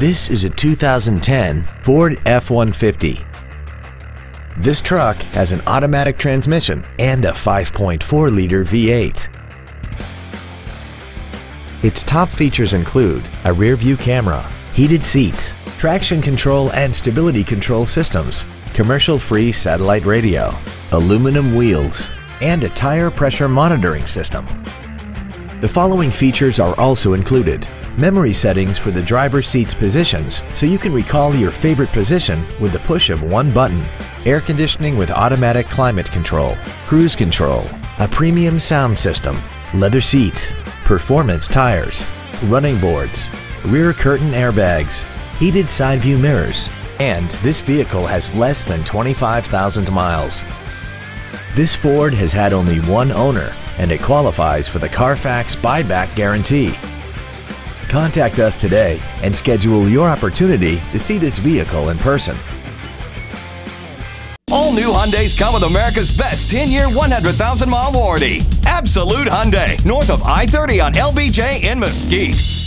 This is a 2010 Ford F-150. This truck has an automatic transmission and a 5.4-liter V8. Its top features include a rear-view camera, heated seats, traction control and stability control systems, commercial-free satellite radio, aluminum wheels, and a tire pressure monitoring system. The following features are also included: memory settings for the driver's seat's positions so you can recall your favorite position with the push of one button, air conditioning with automatic climate control, cruise control, a premium sound system, leather seats, performance tires, running boards, rear curtain airbags, heated side view mirrors, and this vehicle has less than 25,000 miles. This Ford has had only one owner, and it qualifies for the Carfax buyback guarantee. Contact us today and schedule your opportunity to see this vehicle in person. All new Hyundais come with America's best 10-year, 100,000-mile warranty. Absolute Hyundai, north of I-30 on LBJ in Mesquite.